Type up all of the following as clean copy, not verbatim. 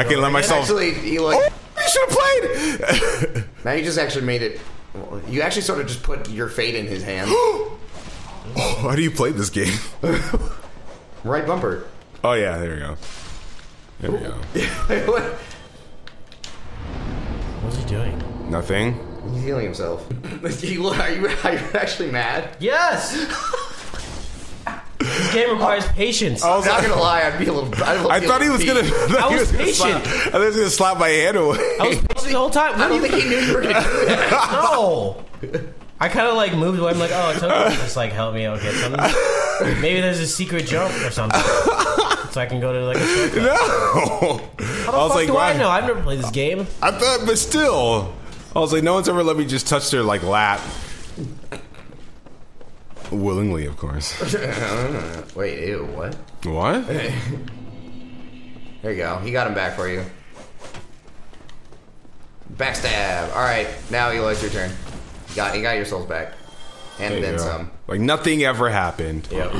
into it. I can let myself. Actually, Eloy, oh, you should have played. Now you just actually made it. You actually sort of just put your fate in his hand. Oh, how do you play this game? Right bumper. Oh yeah, there we go. There we go. What's he doing? Nothing. He's healing himself. Are you actually mad? Yes. This game requires patience. I was not gonna lie, I'd be a little. I thought he was gonna slap my hand away. I was patient the whole time. I don't think he knew you were gonna do that. No. I kind of like moved away. I'm like, oh, it's okay. Just like help me out get something. Maybe there's a secret jump or something, so I can go to like a shortcut. No. How the fuck do I know? I've never played this game. I thought, but still, I was like, no one's ever let me just touch their like lap. Willingly, of course. Wait, ew, what? What? There you go. He got him back for you. Backstab. All right, now Eloy's your turn. You got your souls back, and then some. Like nothing ever happened. Yep.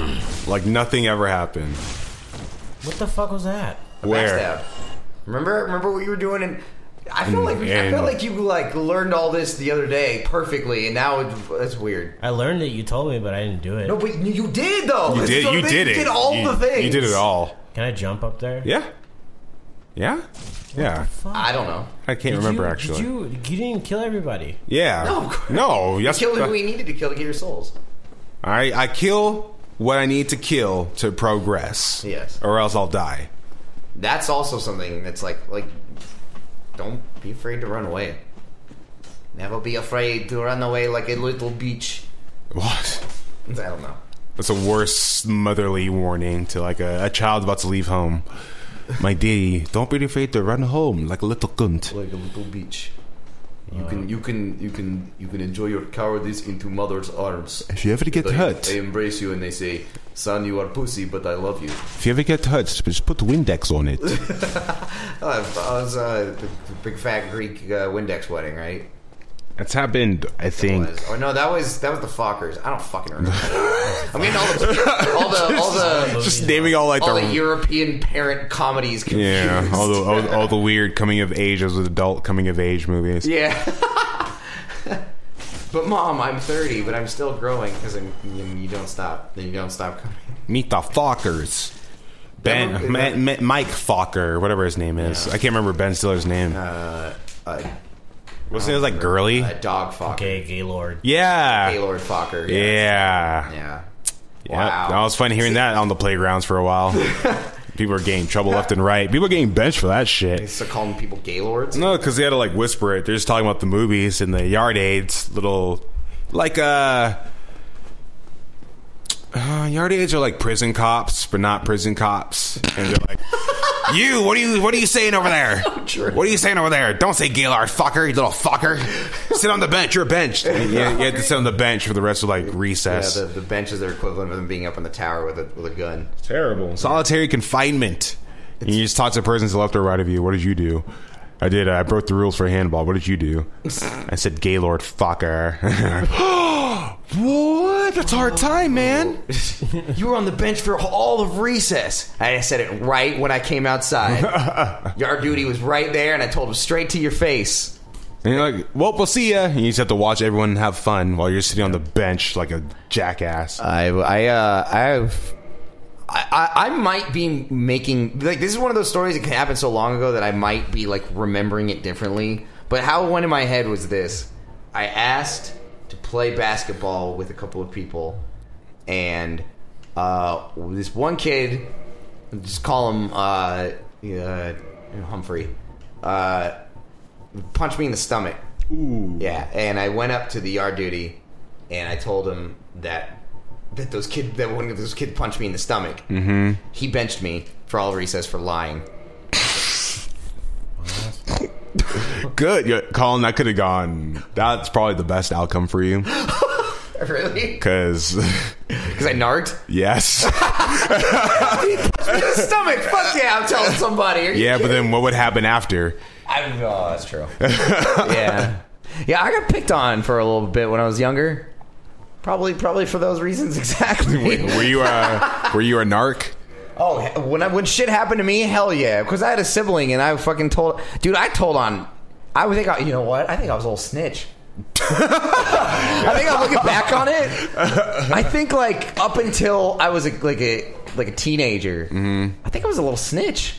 Like nothing ever happened. What the fuck was that? Where? Backstab. Remember what you were doing in. I feel like you like learned all this the other day perfectly, and now it's weird. I learned it. You told me, but I didn't do it. No, but you did though. You did all the things. You did it all. Can I jump up there? Yeah. Yeah. Yeah. I don't know. I can't remember actually. You didn't kill everybody. Yeah. No. Yes. You killed who we needed to kill to get your souls. All right. I kill what I need to kill to progress. Yes. Or else I'll die. That's also something that's like. Don't be afraid to run away. Never be afraid to run away like a little bitch. What? I don't know. That's a worse motherly warning to like a child about to leave home. My dear, don't be afraid to run home like a little cunt. Like a little bitch. You can enjoy your cowardice into mother's arms. If you ever get hurt, they embrace you and they say, "Son, you are pussy, but I love you." If you ever get hurt, just put Windex on it. I was the big fat Greek Windex wedding, right? That's happened, I think. Oh no, that was the Fockers. I don't fucking remember. I mean, all the European parent comedies. Confused. Yeah, all the weird coming of age as an adult coming of age movies. Yeah. But mom, I'm 30, but I'm still growing because you don't stop. Then you don't stop coming. Meet the Fockers. Mike Focker, whatever his name is. Yeah. I can't remember Ben Stiller's name. Wasn't it like girly? Dog Focker. Okay, Gaylord. Yeah. Gaylord Focker. Yeah. Yeah. Wow. That was fun hearing that on the playgrounds for a while. People were getting trouble left and right. People were getting benched for that shit. They still calling people Gaylords? No, because they had to like whisper it. They're just talking about the movies and the yard aids. Little, like, yard aids are like prison cops, but not prison cops. And they're like, you, what are you saying over there? So what are you saying over there? Don't say Gaylord Focker, you little fucker. Sit on the bench. You're benched. You had to sit on the bench for the rest of like recess. Yeah, the benches are equivalent of them being up in the tower with a gun. It's terrible. Solitary confinement. And you just talk to persons left or right of you. What did you do? I did. I broke the rules for handball. What did you do? I said Gaylord Focker. What? That's a hard time, man. You were on the bench for all of recess. I said it right when I came outside. Yard duty was right there, and I told him straight to your face. And you're like, well, we'll see ya. And you just have to watch everyone have fun while you're sitting on the bench like a jackass. I might be making... like this is one of those stories that can happen so long ago that I might be like remembering it differently. But how it went in my head was this. I asked... play basketball with a couple of people, and this one kid, just call him Humphrey, punched me in the stomach. Ooh. Yeah, and I went up to the yard duty, and I told him that one of those kids punched me in the stomach. Mm-hmm. He benched me for all recess for lying. Good. Yeah, Colin, that could have gone. That's probably the best outcome for you. Really? Because I narked? Yes. He punched me in the stomach. Fuck yeah, I'm telling somebody. Yeah, but then what would happen after? Oh, that's true. Yeah. Yeah, I got picked on for a little bit when I was younger. Probably for those reasons exactly. Wait, were you a narc? Oh, when shit happened to me, hell yeah. Because I had a sibling and I fucking told... Dude, I told on... I would think, you know what? I think I was a little snitch. I think I'm looking back on it. I think, like, up until I was, like a teenager, I think I was a little snitch.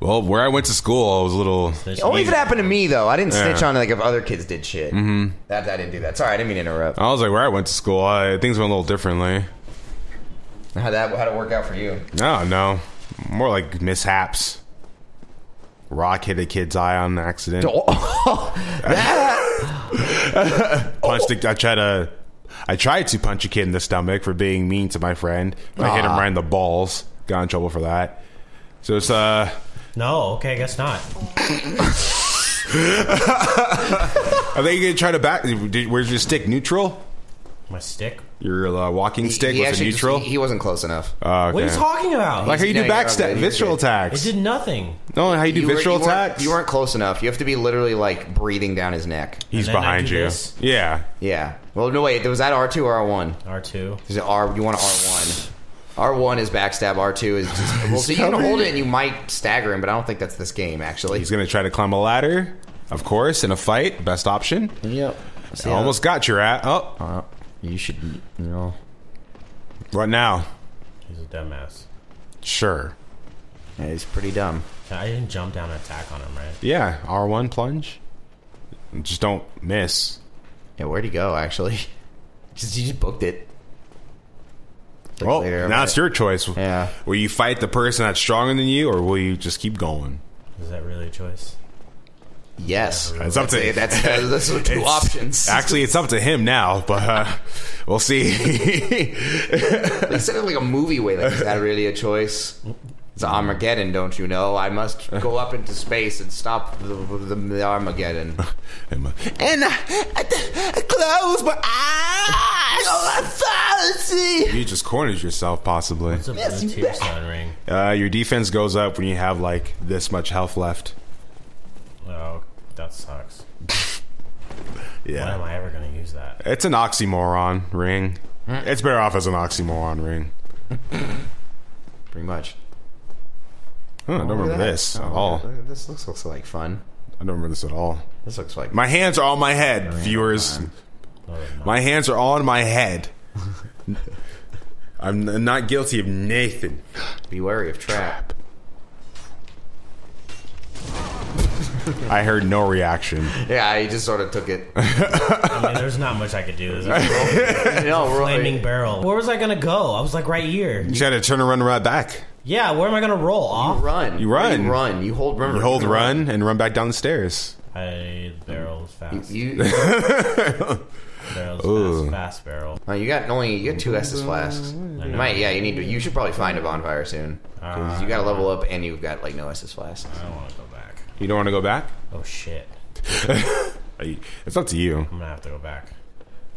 Well, where I went to school, I was a little... It only if it happened to me, though. I didn't snitch on, like, if other kids did shit. I didn't do that. Sorry, I didn't mean to interrupt. I was like, where I went to school, things went a little differently. How'd it work out for you? No. More like mishaps. Rock hit a kid's eye on accident. I tried to punch a kid in the stomach for being mean to my friend. I hit him right in the balls. Got in trouble for that. So it's no, okay, I guess not. I think you try to back. Where's your stick? Neutral? My stick? Your walking stick was a neutral? He wasn't close enough. Okay. What are you talking about? Like how you do backstab, visceral attacks. It did nothing. No, how you do visceral attacks? You weren't close enough. You have to be literally like breathing down his neck. He's behind you. This. Yeah. Yeah. Well, no, wait. Was that R2 or R1? R2. Is it R? You want R1. R1 is backstab. R2 is just... Well, so you can hold it and you might stagger him, but I don't think that's this game, actually. He's going to try to climb a ladder, of course, in a fight. Best option. Yep. Almost got your ass. Oh. You should, Right now. He's a dumbass. Sure. Yeah, he's pretty dumb. I didn't jump down and attack on him, right? Yeah, R1 plunge. Just don't miss. Yeah, where'd he go, actually? He just booked it. Well, now it's your choice. Yeah. Will you fight the person that's stronger than you, or will you just keep going? Is that really a choice? Yes, it's up to that's what two options. Actually, it's up to him now, but we'll see. They said it like a movie way. Like, is that really a choice? It's Armageddon, don't you know? I must go up into space and stop the Armageddon. And I close my eyes. Oh, I see. You just cornered yourself, possibly. What's up with the tear sound ring? Your defense goes up when you have like this much health left. Oh, that sucks. Yeah. When am I ever going to use that? It's an oxymoron ring. It's better off as an oxymoron ring. Pretty much. Oh, I don't remember this at all. This looks like fun. I don't remember this at all. This looks like... My hands are on my head, viewers. My hands are on my head. I'm not guilty of Nathan. Be wary of trap. I heard no reaction. Yeah, he just sort of took it. I mean, there's not much I could do. There's a flaming barrel. Where was I going to go? I was like right here. You just had to turn and run right back. Yeah, where am I going to roll off? You run. You hold run and run back down the stairs. The barrel's fast. Fast barrel. Oh, you got two S's flasks. You should probably find a bonfire soon. You got to level up and you've got like no S's flasks. I don't want to go back. You don't want to go back? Oh, shit. It's up to you. I'm going to have to go back.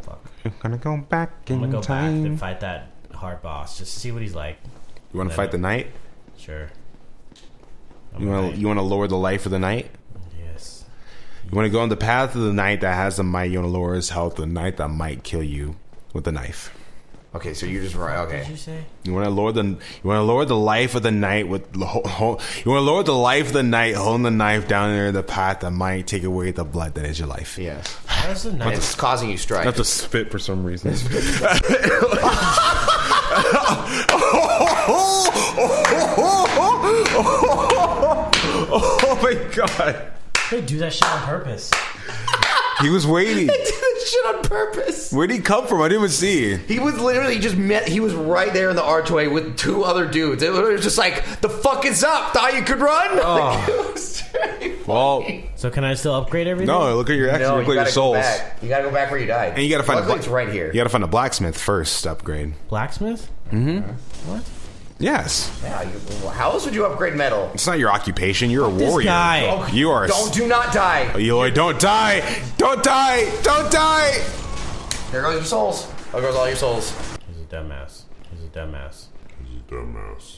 Fuck. I'm going to go back in time. I'm going to go back and fight that hard boss just to see what he's like. You want to fight the knight? Sure. You want to lower the life of the knight? Yes. You want to go on the path of the knight that has the might. You want to lower his health. The knight that might kill you with a knife. Okay, so you're just right. Okay. What did you say? You want to lower the life of the knight with. You want to lower the life of the knight, holding the knife down there, the path that might take away the blood that is your life. Yes. How is the knife? It's causing you strife. I have to spit for some reason. Oh my god! They do that shit on purpose. He was waiting. They did that shit on purpose. Where'd he come from? I didn't even see. He was literally just met. He was right there in the archway with two other dudes. It was just like, the fuck is up? Thought you could run? Oh. Well, so can I still upgrade everything? No, look at your action. No, you gotta your souls. You gotta go back where you died. And you gotta find. Luckily, it's right here. You gotta find a blacksmith first to upgrade. Blacksmith? What? Yes. Yeah, how else would you upgrade metal? It's not your occupation. You're a warrior. Oh, you are. Do not die. Eloy, don't die. Don't die. Don't die. There goes your souls. There goes all your souls. He's a dumbass. He's a dumbass. He's a dumbass.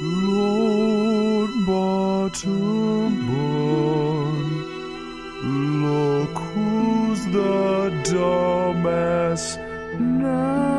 Lord Bottomborn. Look who's the a dumbass now.